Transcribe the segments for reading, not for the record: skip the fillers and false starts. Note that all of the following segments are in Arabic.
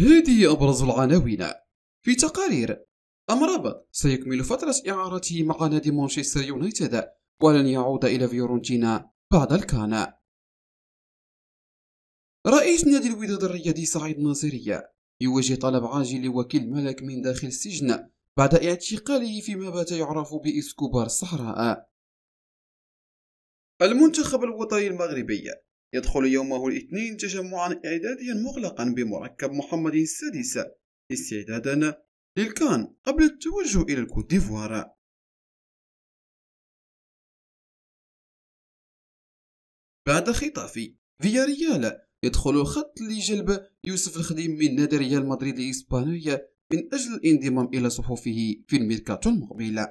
هذه أبرز العناوين في تقارير. أمرابط سيكمل فترة إعارته مع نادي مانشستر يونايتد ولن يعود إلى فيورنتينا بعد الكان. رئيس نادي الوداد الرياضي سعيد ناصيري يواجه طلب عاجل لوكيل الملك من داخل السجن بعد اعتقاله فيما بات يعرف بإسكوبار الصحراء. المنتخب الوطني المغربي يدخل يومه الاثنين تجمعا إعداديا مغلقا بمركب محمد السادس استعدادا للكان قبل التوجه إلى الكوت ديفوار. بعد خطافي فياريال يدخل الخط لجلب يوسف الخديم من نادي ريال مدريد الإسبانية من أجل الانضمام إلى صفوفه في الميركاتو المقبل.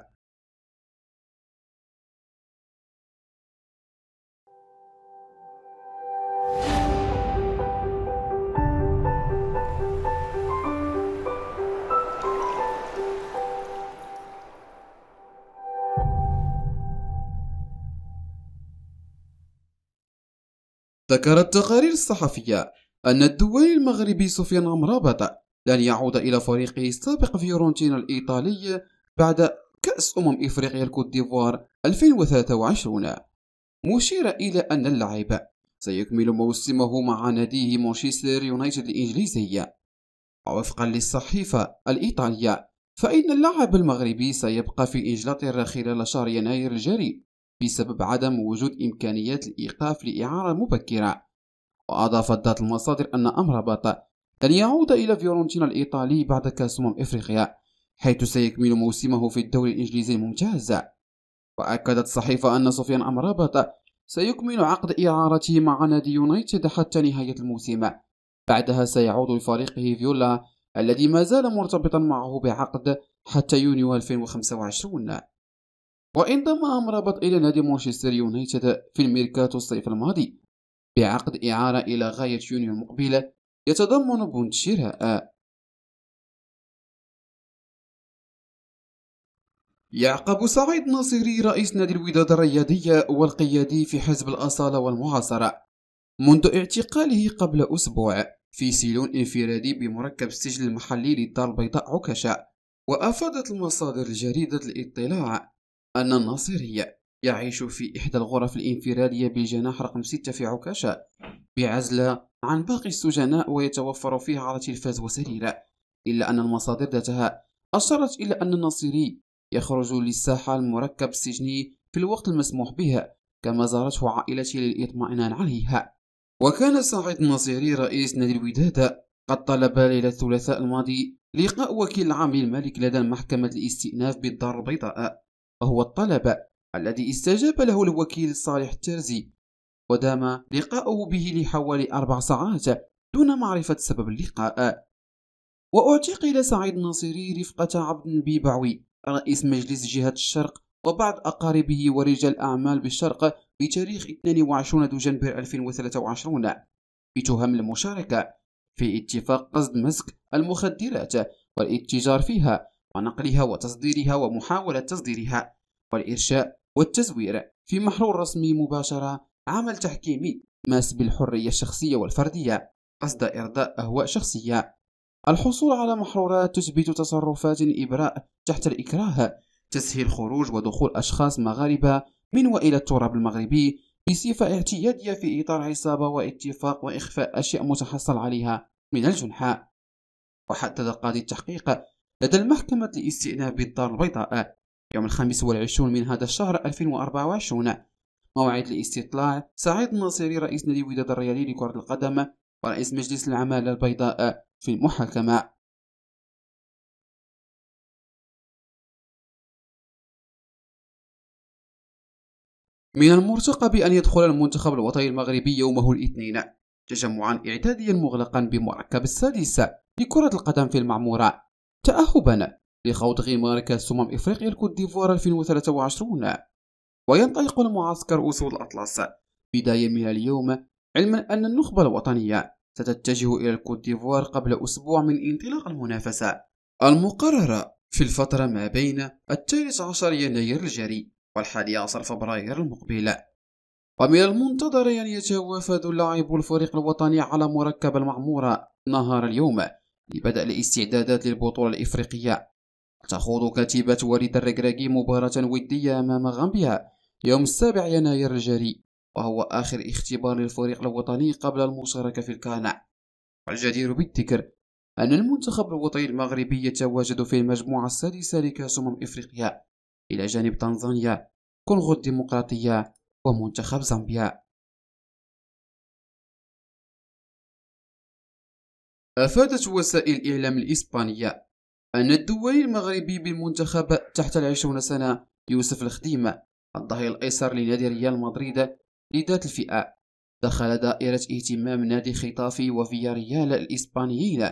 ذكرت التقارير الصحفية أن الدولي المغربي سفيان أمرابط لن يعود إلى فريقه السابق فيورنتينا الإيطالي بعد كأس إفريقيا الكوت ديفوار 2023، مشيرا إلى أن اللاعب سيكمل موسمه مع ناديه مانشستر يونايتد الإنجليزي. وفقا للصحيفة الإيطالية فإن اللاعب المغربي سيبقى في إنجلترا خلال شهر يناير الجاري بسبب عدم وجود إمكانيات الإيقاف لإعارة مبكرة. وأضافت ذات المصادر أن أمرابط لن يعود إلى فيورنتينا الإيطالي بعد كأس إفريقيا حيث سيكمل موسمه في الدوري الإنجليزي الممتاز. وأكدت الصحيفة أن سفيان أمرابط سيكمل عقد إعارته مع نادي يونايتد حتى نهاية الموسم، بعدها سيعود لفريقه فيولا الذي ما زال مرتبطا معه بعقد حتى يونيو 2025. وانضم أمرابط إلى نادي مانشستر يونايتد في الميركاتو الصيف الماضي بعقد إعارة إلى غاية يونيو المقبل يتضمن بند شراء. يعقب سعيد ناصيري رئيس نادي الوداد الرياضية والقيادي في حزب الأصالة والمعاصرة منذ اعتقاله قبل أسبوع في سيلون انفرادي بمركب السجن المحلي للدار البيضاء عكاشة. وأفادت المصادر جريدة الاطلاع أن الناصيري يعيش في إحدى الغرف الانفرادية بالجناح رقم 6 في عكاشة بعزلة عن باقي السجناء ويتوفر فيها على تلفاز وسرير، إلا أن المصادر ذاتها أشارت إلى أن الناصيري يخرج للساحة المركب السجني في الوقت المسموح به كما زارته عائلته للإطمئنان عليها. وكان سعيد الناصيري رئيس نادي الوداد قد طلب ليلة الثلاثاء الماضي لقاء وكيل العام الملك لدى محكمة الاستئناف بالدار البيضاء، وهو الطلب الذي استجاب له الوكيل صالح الترزي، ودام لقاؤه به لحوالي 4 ساعات دون معرفة سبب اللقاء. واعتقل سعيد الناصيري رفقة عبد البيبعوي رئيس مجلس جهة الشرق وبعض أقاربه ورجال أعمال بالشرق بتاريخ 22 دجنبر 2023 بتهم المشاركة في اتفاق قصد مسك المخدرات والاتجار فيها ونقلها وتصديرها ومحاولة تصديرها والإرشاء والتزوير في محرول رسمي مباشرة، عمل تحكيمي ماس بالحرية الشخصية والفردية قصد إرضاء أهواء شخصية، الحصول على محرورات تثبت تصرفات إبراء تحت الإكراه، تسهيل خروج ودخول أشخاص مغاربة من وإلى التراب المغربي بصفة اعتيادية في إطار عصابة واتفاق وإخفاء أشياء متحصل عليها من الجنحاء. وحدد قاضي التحقيق لدى المحكمة الاستئناف بالدار البيضاء يوم 25 من هذا الشهر 2024 موعد لاستطلاع سعيد الناصيري رئيس نادي الوداد الرياضي لكرة القدم ورئيس مجلس العمالة البيضاء في المحاكمة. من المرتقب أن يدخل المنتخب الوطني المغربي يومه الاثنين تجمعا إعداديا مغلقا بمركب السادس لكرة القدم في المعمورة تأهبا لخوض غمار كأس إفريقيا الكوت ديفوار 2023. وينطلق المعسكر أسود الأطلس بداية من اليوم، علما أن النخبة الوطنية ستتجه إلى الكوت ديفوار قبل أسبوع من انطلاق المنافسة المقررة في الفترة ما بين 13 يناير الجاري والحادي 10 فبراير المقبل. ومن المنتظر أن يتوافد لاعبو الفريق الوطني على مركب المعمورة نهار اليوم لبدء الاستعدادات للبطولة الإفريقية. تخوض كتيبة وليد الركراكي مباراة ودية أمام غامبيا يوم 7 يناير الجاري، وهو آخر اختبار للفريق الوطني قبل المشاركة في الكهنة. الجدير بالذكر أن المنتخب الوطني المغربي يتواجد في المجموعة السادسة لكأس إفريقيا إلى جانب تنزانيا، كونغو الديمقراطية ومنتخب زامبيا. أفادت وسائل الإعلام الإسبانية أن الدولي المغربي بالمنتخب تحت 20 سنة يوسف الخديمة الظهير الأيسر لنادي ريال مدريد لذات الفئة دخل دائرة اهتمام نادي خطافي وفياريال الإسبانيين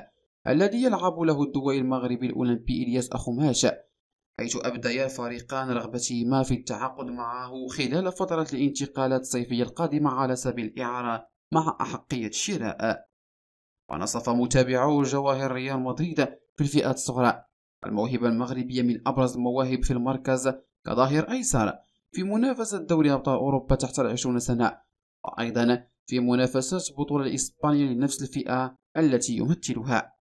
الذي يلعب له الدولي المغربي الأولمبي إلياس أخماش، حيث أبديا الفريقان رغبتهما في التعاقد معه خلال فترة الانتقالات الصيفية القادمة على سبيل الإعارة مع أحقية الشراء. ونصف متابعو جواهر ريال مدريد في الفئات الصغرى الموهبة المغربية من أبرز المواهب في المركز كظهير أيسر في منافسة دوري أبطال أوروبا تحت 20 سنة، وأيضا في منافسة بطولة إسبانيا لنفس الفئة التي يمثلها.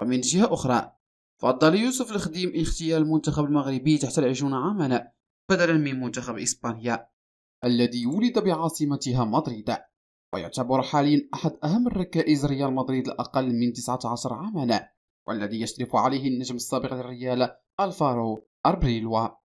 ومن جهة أخرى فضل يوسف الخديم اغتيال المنتخب المغربي تحت 20 عاما بدلا من منتخب إسبانيا الذي ولد بعاصمتها مدريد، ويعتبر حاليا أحد أهم الركائز ريال مدريد الأقل من 19 عاما، والذي يشرف عليه النجم السابق للريال ألفارو أربريلوا.